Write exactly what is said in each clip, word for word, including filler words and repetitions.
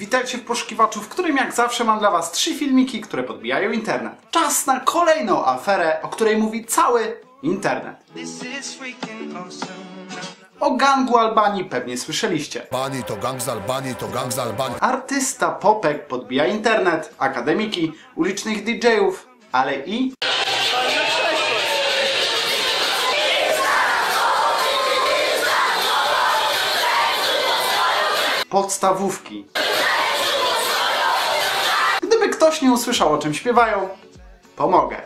Witajcie w Poszukiwaczu, w którym jak zawsze mam dla Was trzy filmiki, które podbijają internet. Czas na kolejną aferę, o której mówi cały internet. O gangu Albanii pewnie słyszeliście. Albanii to gang z Albanii, to gang z Albanii. Artysta Popek podbija internet, akademiki, ulicznych D J ów, ale i... podstawówki. Gdyby ktoś nie usłyszał, o czym śpiewają, pomogę.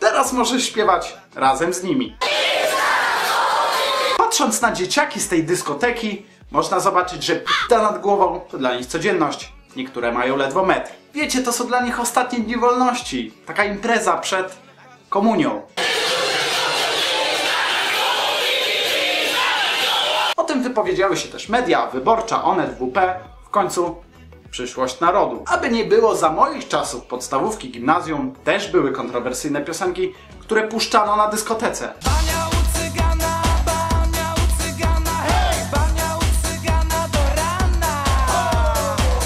Teraz możesz śpiewać razem z nimi. Patrząc na dzieciaki z tej dyskoteki, można zobaczyć, że pita nad głową to dla nich codzienność. Niektóre mają ledwo metr. Wiecie, to są dla nich ostatnie dni wolności. Taka impreza przed komunią. O tym wypowiedziały się też media, Wyborcza, Onet, W P, w końcu przyszłość narodu. Aby nie było, za moich czasów podstawówki, gimnazjum też były kontrowersyjne piosenki, które puszczano na dyskotece.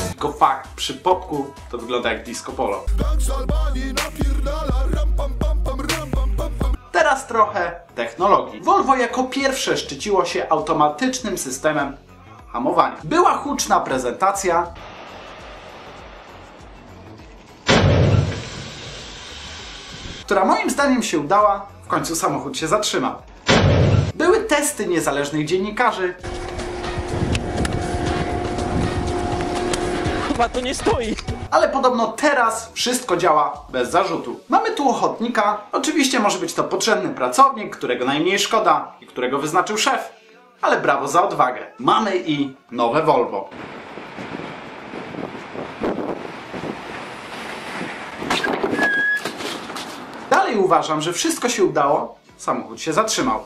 Tylko fakt, przy popku to wygląda jak disco polo. Teraz trochę technologii. Volvo jako pierwsze szczyciło się automatycznym systemem hamowania. Była huczna prezentacja, która moim zdaniem się udała, w końcu samochód się zatrzymał. Były testy niezależnych dziennikarzy. Chyba to nie stoi. Ale podobno teraz wszystko działa bez zarzutu. Mamy tu ochotnika, oczywiście może być to potrzebny pracownik, którego najmniej szkoda i którego wyznaczył szef, ale brawo za odwagę. Mamy i nowe Volvo. Dalej uważam, że wszystko się udało, samochód się zatrzymał.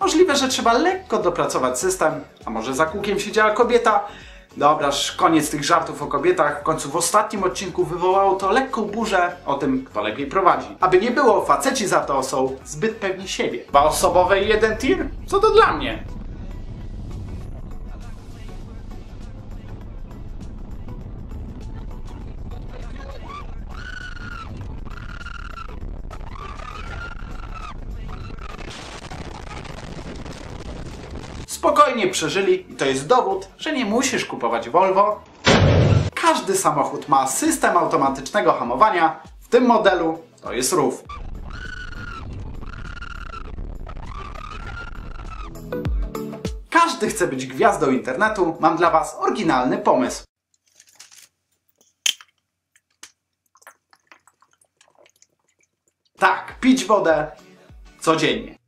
Możliwe, że trzeba lekko dopracować system, a może za kółkiem siedziała kobieta. Dobra, koniec tych żartów o kobietach. W końcu w ostatnim odcinku wywołało to lekką burzę o tym, kto lepiej prowadzi. Aby nie było, faceci za to są zbyt pewni siebie. Dwa osobowe i jeden tir? Co to dla mnie? Spokojnie przeżyli i to jest dowód, że nie musisz kupować Volvo. Każdy samochód ma system automatycznego hamowania, w tym modelu to jest R U F. Każdy chce być gwiazdą internetu, mam dla Was oryginalny pomysł. Tak, pić wodę codziennie.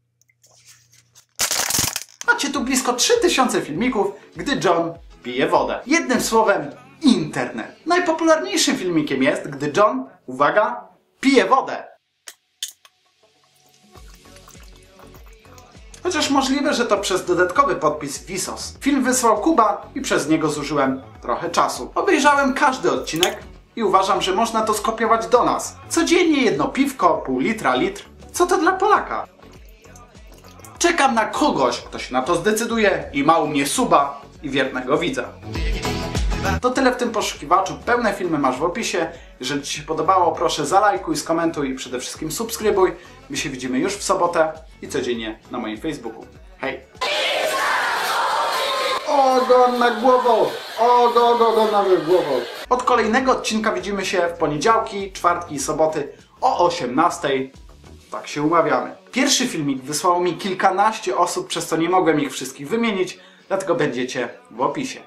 Macie tu blisko trzy tysiące filmików, gdy John pije wodę. Jednym słowem, internet. Najpopularniejszym filmikiem jest, gdy John, uwaga, pije wodę. Chociaż możliwe, że to przez dodatkowy podpis WISOS. Film wysłał Kuba i przez niego zużyłem trochę czasu. Obejrzałem każdy odcinek i uważam, że można to skopiować do nas. Codziennie jedno piwko, pół litra, litr. Co to dla Polaka? Czekam na kogoś, kto się na to zdecyduje i ma u mnie suba i wiernego widza. To tyle w tym poszukiwaczu. Pełne filmy masz w opisie. Jeżeli Ci się podobało, proszę zalajkuj, skomentuj i przede wszystkim subskrybuj. My się widzimy już w sobotę i codziennie na moim Facebooku. Hej! Ogon na głową! Ogon, ogon na głową! Od kolejnego odcinka widzimy się w poniedziałki, czwartki i soboty o osiemnastej. Tak się umawiamy. Pierwszy filmik wysłało mi kilkanaście osób, przez co nie mogłem ich wszystkich wymienić, dlatego będziecie w opisie.